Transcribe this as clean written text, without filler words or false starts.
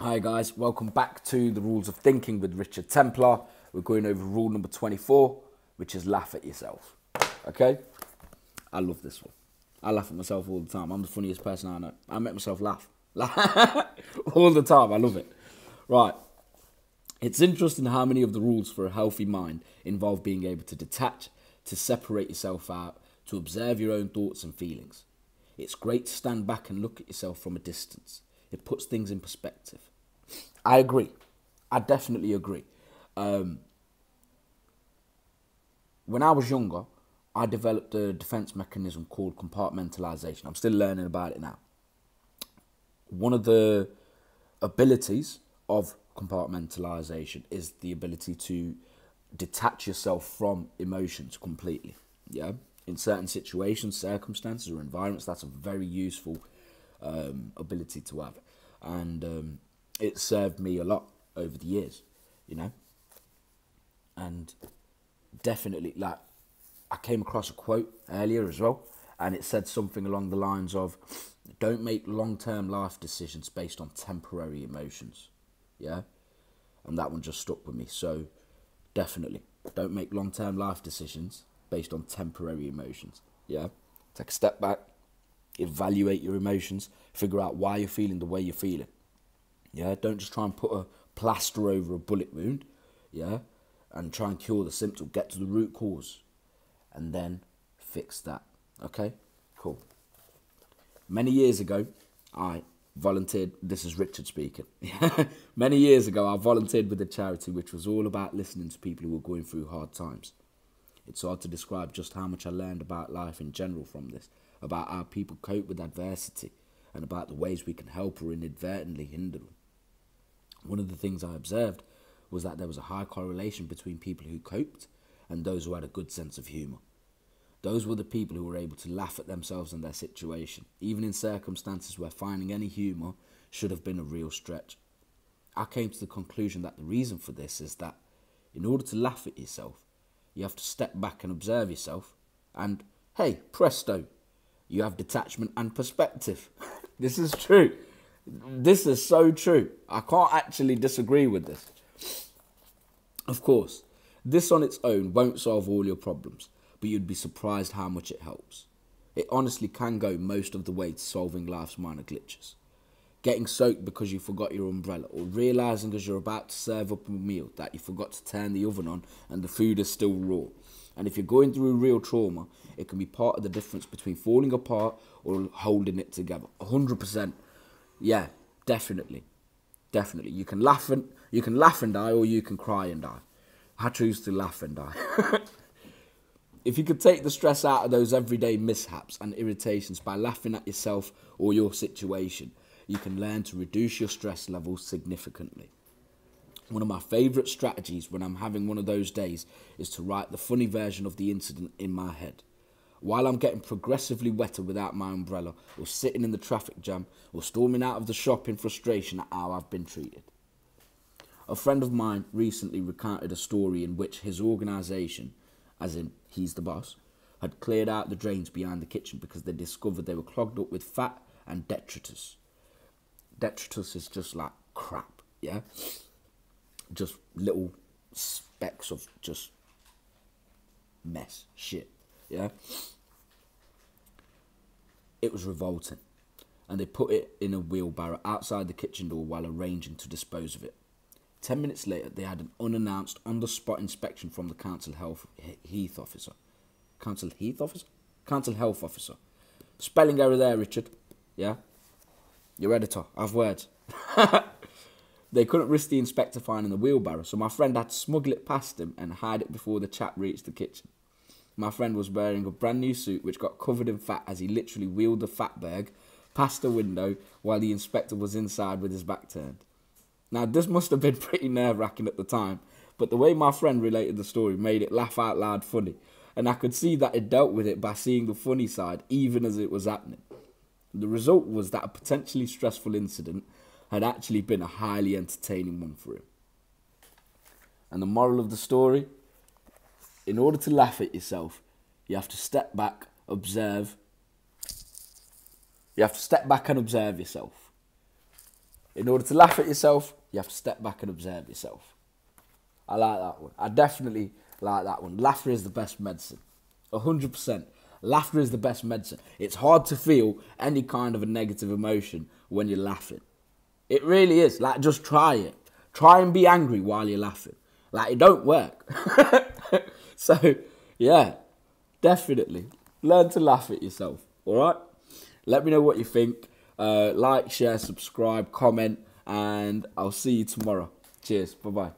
Hi guys, welcome back to The Rules of Thinking with Richard Templar. We're going over rule number 24, which is laugh at yourself, okay? I love this one. I laugh at myself all the time. I'm the funniest person I know. I make myself laugh all the time. I love it. Right. It's interesting how many of the rules for a healthy mind involve being able to detach, to separate yourself out, to observe your own thoughts and feelings. It's great to stand back and look at yourself from a distance. It puts things in perspective. I agree. I definitely agree. When I was younger, I developed a defense mechanism called compartmentalization. I'm still learning about it now. One of the abilities of compartmentalization is the ability to detach yourself from emotions completely. Yeah, in certain situations, circumstances, or environments, that's a very useful ability to have, and it served me a lot over the years, you know. And definitely, like, I came across a quote earlier as well, and it said something along the lines of, don't make long-term life decisions based on temporary emotions. Yeah, and that one just stuck with me. So definitely don't make long-term life decisions based on temporary emotions. Yeah, take a step back, evaluate your emotions, figure out why you're feeling the way you're feeling. Yeah, don't just try and put a plaster over a bullet wound, yeah, and try and cure the symptom. Get to the root cause and then fix that. Okay, cool. Many years ago, I volunteered, this is Richard speaking, many years ago I volunteered with a charity which was all about listening to people who were going through hard times. It's hard to describe just how much I learned about life in general from this, about how people cope with adversity and about the ways we can help or inadvertently hinder them. One of the things I observed was that there was a high correlation between people who coped and those who had a good sense of humour. Those were the people who were able to laugh at themselves and their situation, even in circumstances where finding any humour should have been a real stretch. I came to the conclusion that the reason for this is that in order to laugh at yourself, you have to step back and observe yourself, and hey, presto, you have detachment and perspective. This is true. This is so true. I can't actually disagree with this. Of course, this on its own won't solve all your problems, but you'd be surprised how much it helps. It honestly can go most of the way to solving life's minor glitches. Getting soaked because you forgot your umbrella, or realising as you're about to serve up a meal that you forgot to turn the oven on and the food is still raw. And if you're going through real trauma, it can be part of the difference between falling apart or holding it together. 100%. Yeah, definitely. Definitely. You can laugh and die, or you can cry and die. I choose to laugh and die. If you could take the stress out of those everyday mishaps and irritations by laughing at yourself or your situation, you can learn to reduce your stress levels significantly. One of my favourite strategies when I'm having one of those days is to write the funny version of the incident in my head. While I'm getting progressively wetter without my umbrella, or sitting in the traffic jam, or storming out of the shop in frustration at how I've been treated. A friend of mine recently recounted a story in which his organisation, as in he's the boss, had cleared out the drains behind the kitchen because they discovered they were clogged up with fat and detritus. Detritus is just like crap, yeah? Just little specks of just mess, shit, yeah? It was revolting, and they put it in a wheelbarrow outside the kitchen door while arranging to dispose of it. 10 minutes later, they had an unannounced, on-the-spot inspection from the Council Health Officer. Spelling error there, Richard, yeah? Your editor, I've words. They couldn't risk the inspector finding the wheelbarrow, so my friend had to smuggle it past him and hide it before the chap reached the kitchen. My friend was wearing a brand new suit which got covered in fat as he literally wheeled the fatberg past the window while the inspector was inside with his back turned. Now, this must have been pretty nerve-wracking at the time, but the way my friend related the story made it laugh out loud funny, and I could see that it dealt with it by seeing the funny side even as it was happening. The result was that a potentially stressful incident had actually been a highly entertaining one for him. And the moral of the story, in order to laugh at yourself, you have to step back, observe. You have to step back and observe yourself. In order to laugh at yourself, you have to step back and observe yourself. I like that one. I definitely like that one. Laughter is the best medicine. 100%. Laughter is the best medicine. It's hard to feel any kind of a negative emotion when you're laughing. It really is. Like, just try it. Try and be angry while you're laughing. Like, it don't work. So, yeah, definitely. Learn to laugh at yourself, all right? Let me know what you think. Like, share, subscribe, comment, and I'll see you tomorrow. Cheers. Bye-bye.